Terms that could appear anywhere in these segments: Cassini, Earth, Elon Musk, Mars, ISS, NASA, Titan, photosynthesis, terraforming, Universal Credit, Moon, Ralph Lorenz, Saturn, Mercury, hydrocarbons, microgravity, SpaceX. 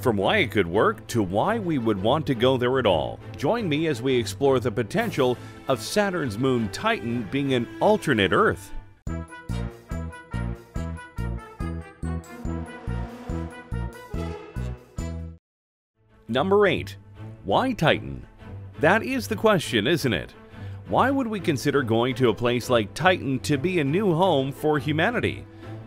From why it could work to why we would want to go there at all, join me as we explore the potential of Saturn's moon Titan being an alternate Earth. Number 8. Why Titan? That is the question, isn't it? Why would we consider going to a place like Titan to be a new home for humanity?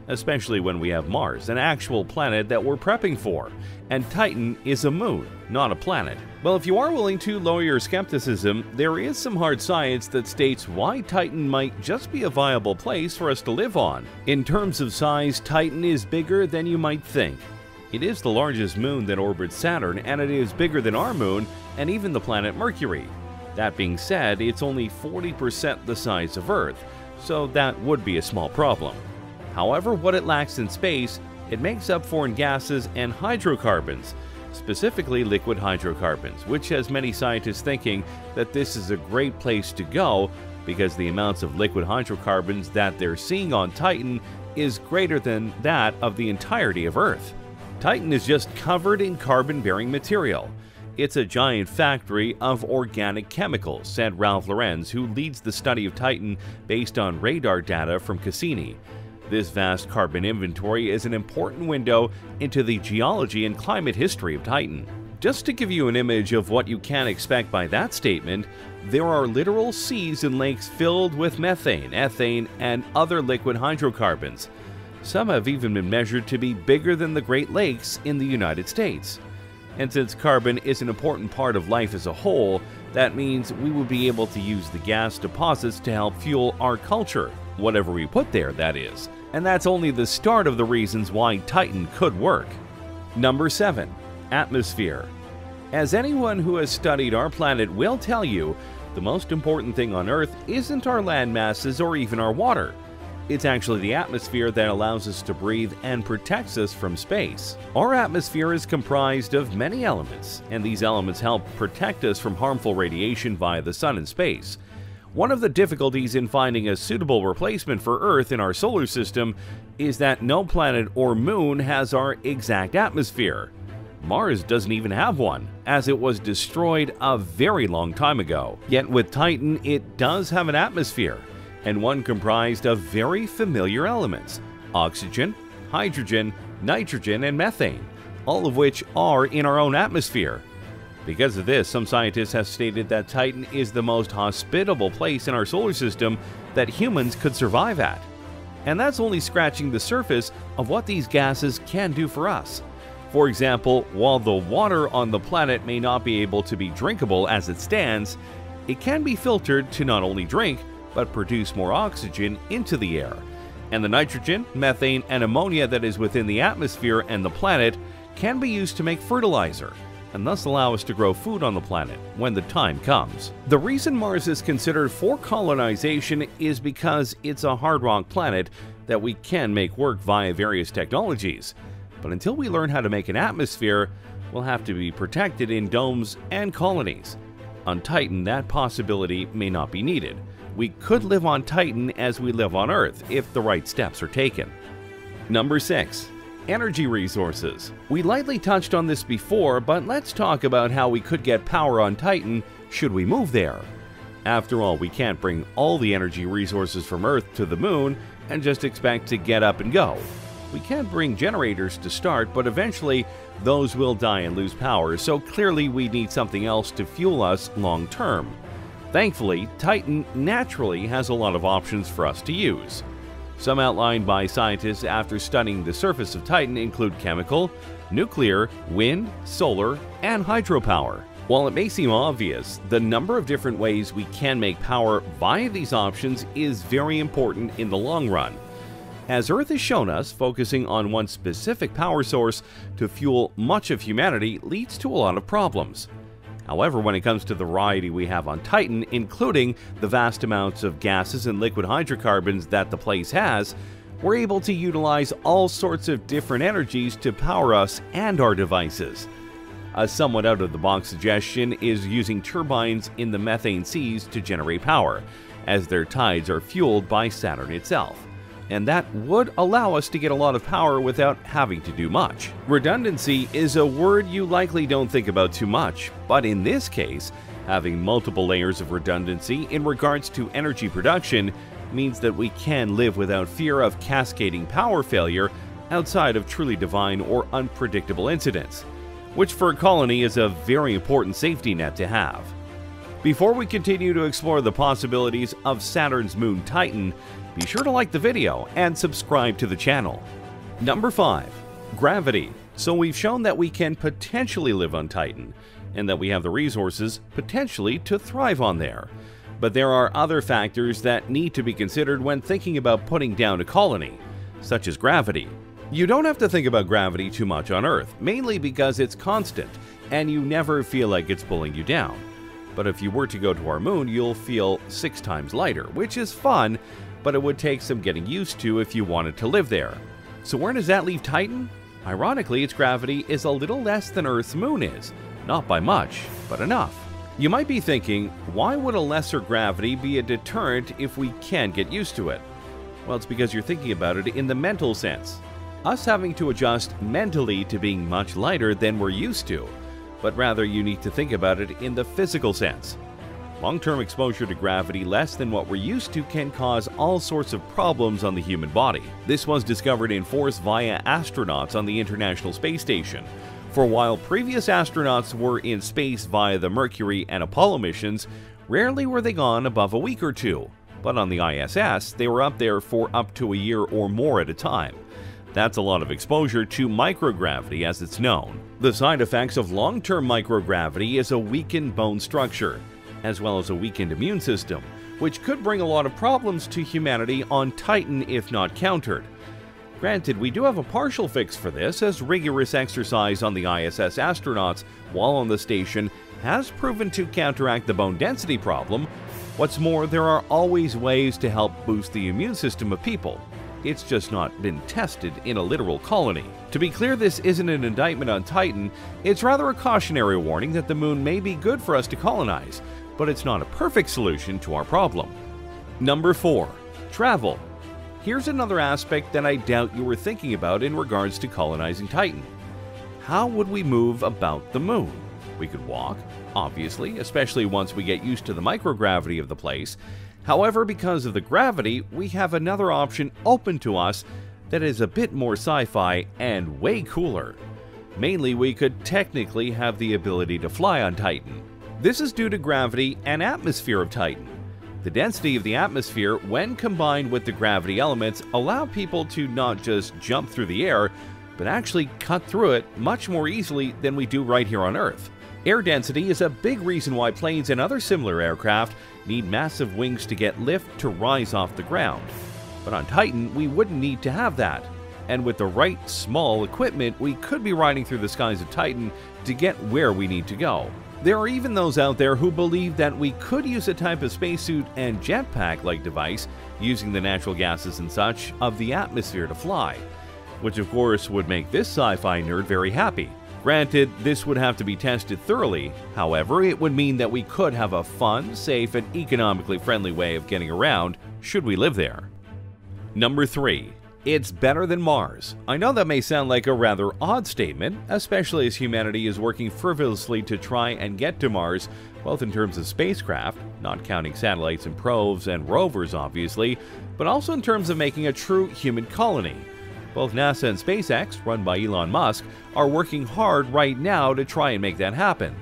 Especially when we have Mars, an actual planet that we're prepping for, and Titan is a moon, not a planet. Well, if you are willing to lower your skepticism, there is some hard science that states why Titan might just be a viable place for us to live on. In terms of size, Titan is bigger than you might think. It is the largest moon that orbits Saturn, and it is bigger than our moon and even the planet Mercury. That being said, it's only 40% the size of Earth, so that would be a small problem. However, what it lacks in space, it makes up for in gases and hydrocarbons, specifically liquid hydrocarbons, which has many scientists thinking that this is a great place to go because the amounts of liquid hydrocarbons that they're seeing on Titan is greater than that of the entirety of Earth. Titan is just covered in carbon-bearing material. It's a giant factory of organic chemicals, said Ralph Lorenz, who leads the study of Titan based on radar data from Cassini. This vast carbon inventory is an important window into the geology and climate history of Titan. Just to give you an image of what you can expect by that statement, there are literal seas and lakes filled with methane, ethane, and other liquid hydrocarbons. Some have even been measured to be bigger than the Great Lakes in the United States. And since carbon is an important part of life as a whole, that means we will be able to use the gas deposits to help fuel our culture, whatever we put there, that is. And that's only the start of the reasons why Titan could work. Number 7. Atmosphere. As anyone who has studied our planet will tell you, the most important thing on Earth isn't our land masses or even our water. It's actually the atmosphere that allows us to breathe and protects us from space. Our atmosphere is comprised of many elements, and these elements help protect us from harmful radiation via the sun and space. One of the difficulties in finding a suitable replacement for Earth in our solar system is that no planet or moon has our exact atmosphere. Mars doesn't even have one, as it was destroyed a very long time ago. Yet with Titan, it does have an atmosphere, and one comprised of very familiar elements: oxygen, hydrogen, nitrogen, and methane, all of which are in our own atmosphere. Because of this, some scientists have stated that Titan is the most hospitable place in our solar system that humans could survive at. And that's only scratching the surface of what these gases can do for us. For example, while the water on the planet may not be able to be drinkable as it stands, it can be filtered to not only drink, but produce more oxygen into the air. And the nitrogen, methane, and ammonia that is within the atmosphere and the planet can be used to make fertilizer, and thus allow us to grow food on the planet when the time comes. The reason Mars is considered for colonization is because it's a hard rock planet that we can make work via various technologies. But until we learn how to make an atmosphere, we'll have to be protected in domes and colonies. On Titan, that possibility may not be needed. We could live on Titan as we live on Earth if the right steps are taken. Number 6. Energy resources. We lightly touched on this before, but let's talk about how we could get power on Titan should we move there. After all, we can't bring all the energy resources from Earth to the moon and just expect to get up and go. We can bring generators to start, but eventually those will die and lose power, so clearly we need something else to fuel us long term. Thankfully, Titan naturally has a lot of options for us to use. Some outlined by scientists after studying the surface of Titan include chemical, nuclear, wind, solar, and hydropower. While it may seem obvious, the number of different ways we can make power via these options is very important in the long run. As Earth has shown us, focusing on one specific power source to fuel much of humanity leads to a lot of problems. However, when it comes to the variety we have on Titan, including the vast amounts of gases and liquid hydrocarbons that the place has, we're able to utilize all sorts of different energies to power us and our devices. A somewhat out-of-the-box suggestion is using turbines in the methane seas to generate power, as their tides are fueled by Saturn itself. and that would allow us to get a lot of power without having to do much. Redundancy is a word you likely don't think about too much, but in this case, having multiple layers of redundancy in regards to energy production means that we can live without fear of cascading power failure outside of truly divine or unpredictable incidents, which for a colony is a very important safety net to have. Before we continue to explore the possibilities of Saturn's moon Titan, be sure to like the video and subscribe to the channel. Number 5. Gravity. So we've shown that we can potentially live on Titan, and that we have the resources potentially to thrive on there. But there are other factors that need to be considered when thinking about putting down a colony, such as gravity. You don't have to think about gravity too much on Earth, mainly because it's constant and you never feel like it's pulling you down. But if you were to go to our moon, you'll feel 6 times lighter, which is fun, but it would take some getting used to if you wanted to live there. So where does that leave Titan? Ironically, its gravity is a little less than Earth's moon is. Not by much, but enough. You might be thinking, why would a lesser gravity be a deterrent if we can get used to it? Well, it's because you're thinking about it in the mental sense. Us having to adjust mentally to being much lighter than we're used to, but rather you need to think about it in the physical sense. Long-term exposure to gravity less than what we're used to can cause all sorts of problems on the human body. This was discovered in force via astronauts on the International Space Station. For while previous astronauts were in space via the Mercury and Apollo missions, rarely were they gone above a week or two. But on the ISS, they were up there for up to a year or more at a time. That's a lot of exposure to microgravity as it's known. The side effects of long-term microgravity is a weakened bone structure, as well as a weakened immune system, which could bring a lot of problems to humanity on Titan if not countered. Granted, we do have a partial fix for this, as rigorous exercise on the ISS astronauts while on the station has proven to counteract the bone density problem. What's more, there are always ways to help boost the immune system of people. It's just not been tested in a literal colony. To be clear, this isn't an indictment on Titan, it's rather a cautionary warning that the moon may be good for us to colonize, but it's not a perfect solution to our problem. Number 4. Travel. Here's another aspect that I doubt you were thinking about in regards to colonizing Titan. How would we move about the moon? We could walk, obviously, especially once we get used to the microgravity of the place. However, because of the gravity, we have another option open to us that is a bit more sci-fi and way cooler. Mainly, we could technically have the ability to fly on Titan. This is due to gravity and atmosphere of Titan. The density of the atmosphere, when combined with the gravity elements, allow people to not just jump through the air, but actually cut through it much more easily than we do right here on Earth. Air density is a big reason why planes and other similar aircraft need massive wings to get lift to rise off the ground. But on Titan, we wouldn't need to have that. And with the right small equipment, we could be riding through the skies of Titan to get where we need to go. There are even those out there who believe that we could use a type of spacesuit and jetpack-like device using the natural gases and such of the atmosphere to fly, which of course would make this sci-fi nerd very happy. Granted, this would have to be tested thoroughly, however, it would mean that we could have a fun, safe, and economically friendly way of getting around should we live there. Number 3. It's better than Mars. I know that may sound like a rather odd statement, especially as humanity is working frivolously to try and get to Mars, both in terms of spacecraft, not counting satellites and probes and rovers obviously, but also in terms of making a true human colony. Both NASA and SpaceX, run by Elon Musk, are working hard right now to try and make that happen.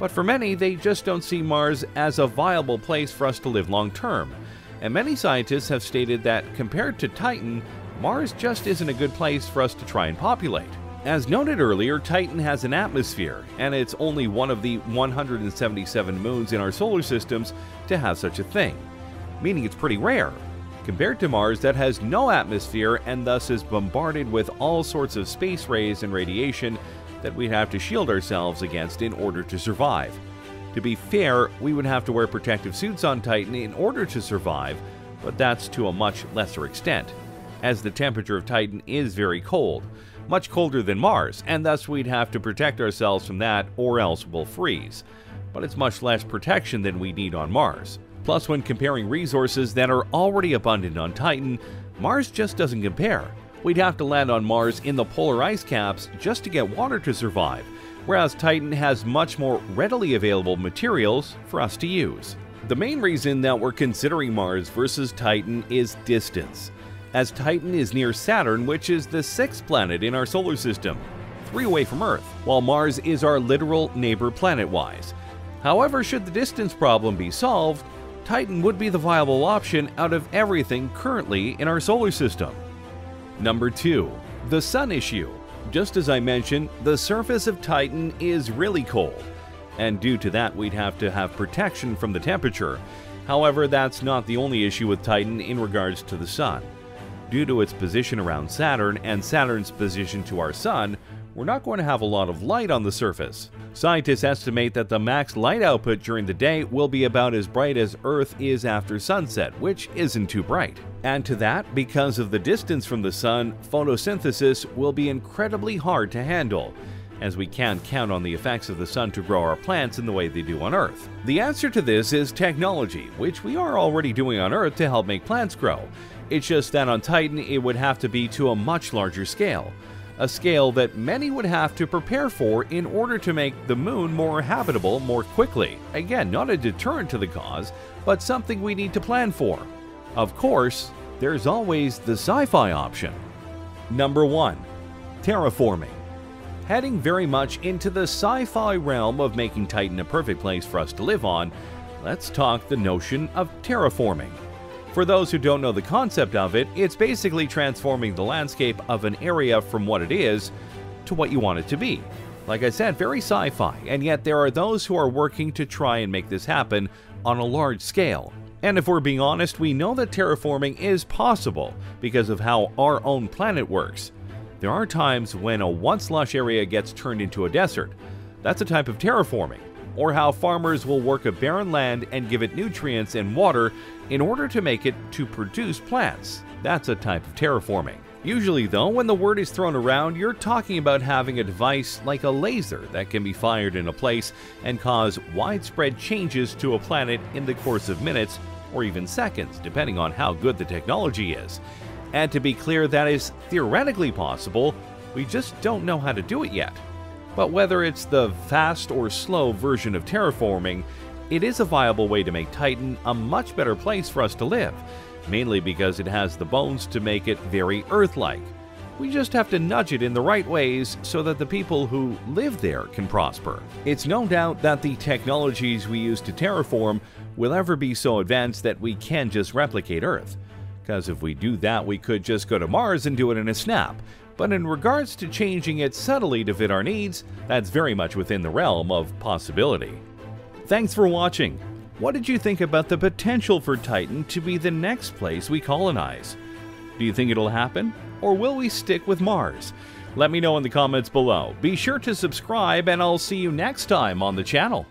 But for many, they just don't see Mars as a viable place for us to live long term, and many scientists have stated that compared to Titan, Mars just isn't a good place for us to try and populate. As noted earlier, Titan has an atmosphere, and it's only one of the 177 moons in our solar systems to have such a thing, meaning it's pretty rare. Compared to Mars that has no atmosphere and thus is bombarded with all sorts of space rays and radiation that we'd have to shield ourselves against in order to survive. To be fair, we would have to wear protective suits on Titan in order to survive, but that's to a much lesser extent, as the temperature of Titan is very cold, much colder than Mars, and thus we'd have to protect ourselves from that or else we'll freeze. But it's much less protection than we need on Mars. Plus, when comparing resources that are already abundant on Titan, Mars just doesn't compare. We'd have to land on Mars in the polar ice caps just to get water to survive, whereas Titan has much more readily available materials for us to use. The main reason that we're considering Mars versus Titan is distance, as Titan is near Saturn, which is the 6th planet in our solar system, 3 away from Earth, while Mars is our literal neighbor planet-wise. However, should the distance problem be solved, Titan would be the viable option out of everything currently in our solar system. Number 2. The Sun issue. Just as I mentioned, the surface of Titan is really cold, and due to that we'd have to have protection from the temperature. However, that's not the only issue with Titan in regards to the Sun. Due to its position around Saturn and Saturn's position to our Sun, we're not going to have a lot of light on the surface. Scientists estimate that the max light output during the day will be about as bright as Earth is after sunset, which isn't too bright. Add to that, because of the distance from the Sun, photosynthesis will be incredibly hard to handle, as we can't count on the effects of the Sun to grow our plants in the way they do on Earth. The answer to this is technology, which we are already doing on Earth to help make plants grow. It's just that on Titan it would have to be to a much larger scale. A scale that many would have to prepare for in order to make the Moon more habitable more quickly. Again, not a deterrent to the cause, but something we need to plan for. Of course, there's always the sci-fi option. Number 1. Terraforming. Heading very much into the sci-fi realm of making Titan a perfect place for us to live on, let's talk the notion of terraforming. For those who don't know the concept of it, it's basically transforming the landscape of an area from what it is to what you want it to be. Like I said, very sci-fi, and yet there are those who are working to try and make this happen on a large scale. And if we're being honest, we know that terraforming is possible because of how our own planet works. There are times when a once lush area gets turned into a desert. That's a type of terraforming. Or how farmers will work a barren land and give it nutrients and water in order to make it to produce plants. That's a type of terraforming. Usually though, when the word is thrown around, you're talking about having a device like a laser that can be fired in a place and cause widespread changes to a planet in the course of minutes or even seconds, depending on how good the technology is. And to be clear, that is theoretically possible, we just don't know how to do it yet. But whether it's the fast or slow version of terraforming, it is a viable way to make Titan a much better place for us to live, mainly because it has the bones to make it very Earth-like. We just have to nudge it in the right ways so that the people who live there can prosper. It's no doubt that the technologies we use to terraform will ever be so advanced that we can just replicate Earth. Because if we do that, we could just go to Mars and do it in a snap. But in regards to changing it subtly to fit our needs, that's very much within the realm of possibility. Thanks for watching. What did you think about the potential for Titan to be the next place we colonize? Do you think it'll happen, or will we stick with Mars? Let me know in the comments below. Be sure to subscribe, and I'll see you next time on the channel.